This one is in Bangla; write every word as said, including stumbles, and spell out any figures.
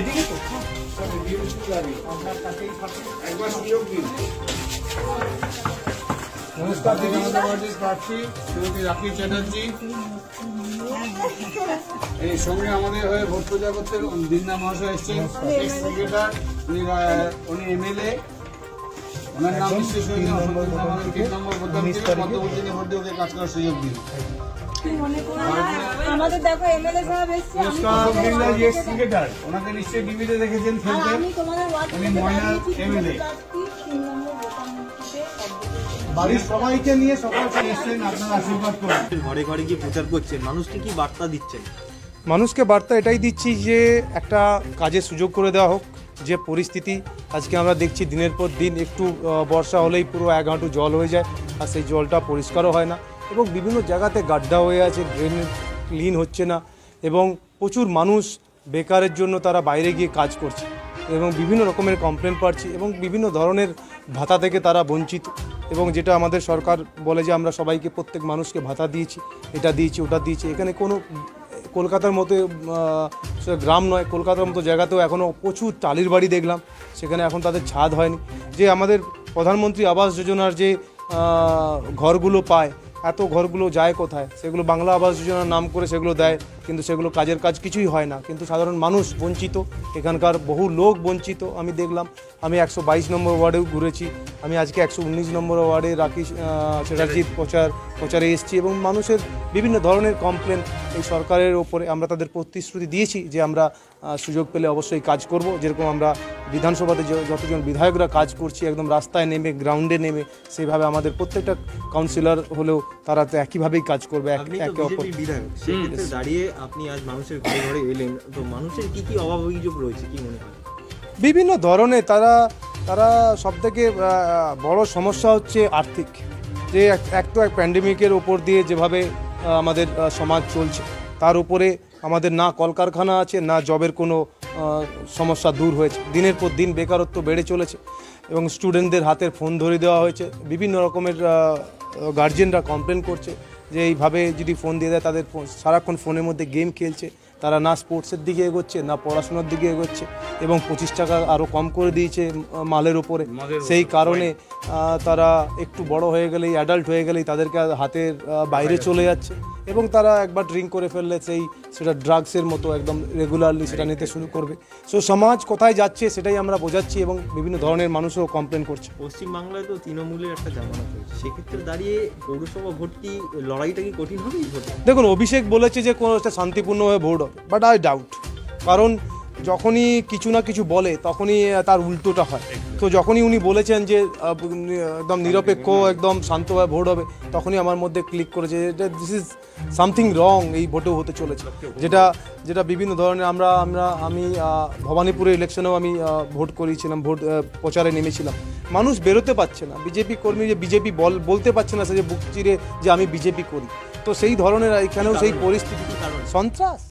এদিকে তো সব ভিডিও চলে আপনার কাছেই থাকে একবার সুযোগ দিন। নমস্কার দিদি, আমাদের প্রার্থী শ্রীমতী রাখি চ্যাটার্জি এই সঙ্গে আমাদের হয়ে ভোট প্রচার করতে দিননা মহাশয় এসেছেন, সেক্রেটারি উনি এমএলএ ওনার নাম বিশ্লেষণ নম্বর পদ্ধতিতে ভোট দিয়ে কাজ করার সুযোগ দিন। আমাদের দেখো এমএলএ সাহেব এসেছেন, নমস্কার দিদি সেক্রেটারি ওনাকে নিশ্চয়ই টিভিতে দেখেছেন ফেসবুকে। আমি তোমাদের ওয়ার্ড এমএলএ বাড়ির সবাইকে নিয়ে সকাল থেকে এসেছেন, আপনারা আশীর্বাদ করুন। ঘরে ঘরে গিয়ে প্রচার করছেন, মানুষকে কি বার্তা দিচ্ছেন? মানুষকে বার্তা এটাই দিচ্ছি যে একটা কাজের সুযোগ করে দেওয়া হোক। যে পরিস্থিতি আজকে আমরা দেখছি দিনের পর দিন, একটু বর্ষা হলেই পুরো এক হাঁটু জল হয়ে যায় আর সেই জলটা পরিষ্কারও হয় না এবং বিভিন্ন জায়গাতে গাড্ডা হয়ে আছে, ড্রেন ক্লিন হচ্ছে না এবং প্রচুর মানুষ বেকারের জন্য তারা বাইরে গিয়ে কাজ করছে এবং বিভিন্ন রকমের কমপ্লেন পাচ্ছি এবং বিভিন্ন ধরনের ভাতা থেকে তারা বঞ্চিত এবং যেটা আমাদের সরকার বলে যে আমরা সবাইকে প্রত্যেক মানুষকে ভাতা দিয়েছি, এটা দিয়েছি, ওটা দিয়েছি। এখানে কোনো কলকাতার মতো গ্রাম নয়, কলকাতার মতো জায়গাতেও এখনও প্রচুর টালির বাড়ি দেখলাম, সেখানে এখন তাদের ছাদ হয়নি। যে আমাদের প্রধানমন্ত্রী আবাস যোজনার যে ঘরগুলো পায়, এত ঘরগুলো যায় কোথায়? সেগুলো বাংলা আবাস যোজনার নাম করে সেগুলো দেয়, কিন্তু সেগুলো কাজের কাজ কিছুই হয় না, কিন্তু সাধারণ মানুষ বঞ্চিত, এখানকার বহু লোক বঞ্চিত। আমি দেখলাম, আমি একশো বাইশ নম্বর ওয়ার্ডেও ঘুরেছি, আমি আজকে একশো উনিশ নম্বর ওয়ার্ডে রাখি চ্যাটার্জির প্রচার প্রচারে এসেছি এবং মানুষের বিভিন্ন ধরনের কমপ্লেন এই সরকারের ওপরে। আমরা তাদের প্রতিশ্রুতি দিয়েছি যে আমরা সুযোগ পেলে অবশ্যই কাজ করব, যেরকম আমরা বিধানসভাতে যতজন বিধায়করা কাজ করছি একদম রাস্তায় নেমে গ্রাউন্ডে নেমে, সেইভাবে আমাদের প্রত্যেকটা কাউন্সিলর হলেও তারা তো একইভাবেই কাজ করবে। দাঁড়িয়ে আপনি আজ মানুষের ঘরে ঘরে এলেন, তো মানুষের কি কি অভাব অভিযোগ রয়েছে কি মনে হয়? বিভিন্ন ধরনের তারা তারা সবথেকে বড় সমস্যা হচ্ছে আর্থিক, যে এক তো এক প্যান্ডেমিকের ওপর দিয়ে যেভাবে আমাদের সমাজ চলছে, তার উপরে আমাদের না কলকারখানা আছে না জবের কোনো সমস্যা দূর হয়েছে। দিনের পর দিন বেকারত্ব বেড়ে চলেছে এবং স্টুডেন্টদের হাতের ফোন ধরে দেওয়া হয়েছে। বিভিন্ন রকমের গার্জিয়ানরা কমপ্লেন করছে যে এইভাবে যদি ফোন দিয়ে দেয়, তাদের সারাক্ষণ ফোনের মধ্যে গেম খেলছে, তারা না স্পোর্টসের দিকে এগোচ্ছে না পড়াশোনার দিকে এগোচ্ছে এবং পঁচিশ টাকা আরও কম করে দিয়েছে মালের ওপরে। সেই কারণে তারা একটু বড় হয়ে গেলেই, অ্যাডাল্ট হয়ে গেলেই তাদেরকে হাতের বাইরে চলে যাচ্ছে এবং তারা একবার ড্রিঙ্ক করে ফেললে সেই সেটা ড্রাগসের মতো একদম রেগুলারলি সেটা নিতে শুরু করবে। সো সমাজ কোথায় যাচ্ছে সেটাই আমরা বোঝাচ্ছি এবং বিভিন্ন ধরনের মানুষও কমপ্লেন করছে। পশ্চিমবাংলায় তো তৃণমূলের একটা জামানা চলছে, সেক্ষেত্রে দাঁড়িয়ে পৌরসভা ভোট কি লড়াইটা কি কঠিন হবে? দেখুন, অভিষেক বলেছে যে কোনো একটা শান্তিপূর্ণভাবে ভোট হবে, বাট আই ডাউট, কারণ যখনই কিছু না কিছু বলে তখনই তার উল্টোটা হয়। তো যখনই উনি বলেছেন যে একদম নিরপেক্ষ একদম শান্তভাবে ভোট হবে, তখনই আমার মধ্যে ক্লিক করেছে যে দিস ইজ সামথিং রং, এই ভোটেও হতে চলেছে। যেটা যেটা বিভিন্ন ধরনের আমরা আমরা আমি ভবানীপুরের ইলেকশনেও আমি ভোট করিয়েছিলাম, ভোট প্রচারে নেমেছিলাম, মানুষ বেরোতে পারছে না, বিজেপি কর্মী যে বিজেপি বল বলতে পারছে না, সে যে বুক চিরে যে আমি বিজেপি করি, তো সেই ধরনের এখানেও সেই পরিস্থিতি, সন্ত্রাস।